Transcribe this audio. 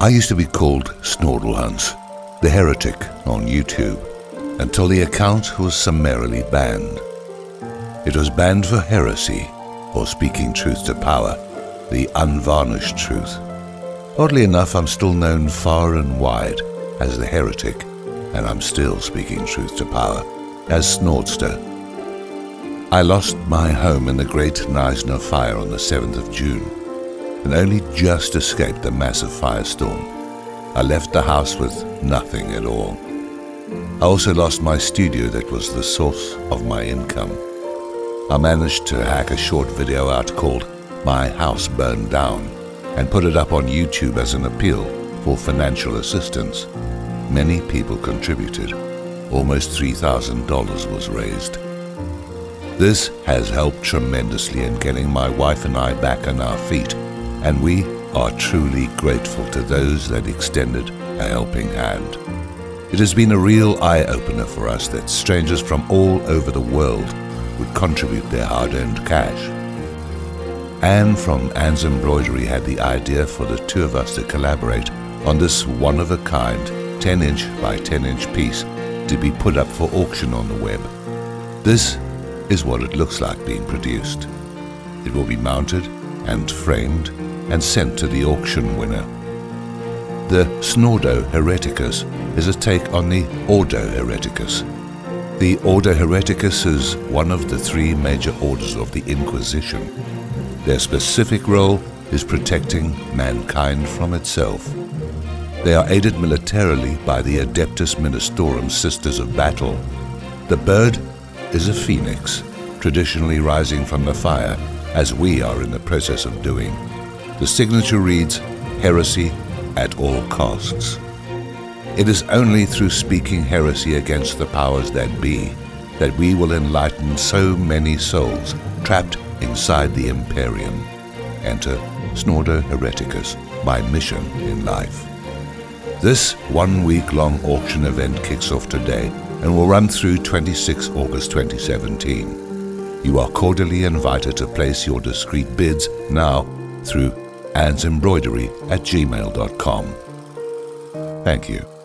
I used to be called Snordle Hans, the Heretic on YouTube, until the account was summarily banned. It was banned for heresy, or speaking truth to power, the unvarnished truth. Oddly enough, I'm still known far and wide as the Heretic, and I'm still speaking truth to power as Snortster. I lost my home in the Great Nisner fire on the 7th of June, and only just escaped the massive firestorm. I left the house with nothing at all. I also lost my studio that was the source of my income. I managed to hack a short video out called My House Burned Down and put it up on YouTube as an appeal for financial assistance. Many people contributed. Almost $3,000 was raised. This has helped tremendously in getting my wife and I back on our feet, and we are truly grateful to those that extended a helping hand. It has been a real eye-opener for us that strangers from all over the world would contribute their hard-earned cash. Anne from Anne's Embroidery had the idea for the two of us to collaborate on this one-of-a-kind 10-inch by 10-inch piece to be put up for auction on the web. This is what it looks like being produced. It will be mounted and framed and sent to the auction winner. The Snordo Hereticus is a take on the Ordo Hereticus. The Ordo Hereticus is one of the three major orders of the Inquisition. Their specific role is protecting mankind from itself. They are aided militarily by the Adeptus Ministorum, Sisters of Battle. The bird is a phoenix, traditionally rising from the fire, as we are in the process of doing. The signature reads, "Heresy at all costs." It is only through speaking heresy against the powers that be that we will enlighten so many souls trapped inside the Imperium. Enter Snordo Hereticus, my mission in life. This one-week-long auction event kicks off today and will run through 26 August 2017. You are cordially invited to place your discreet bids now through annesembroidery@gmail.com. Thank you.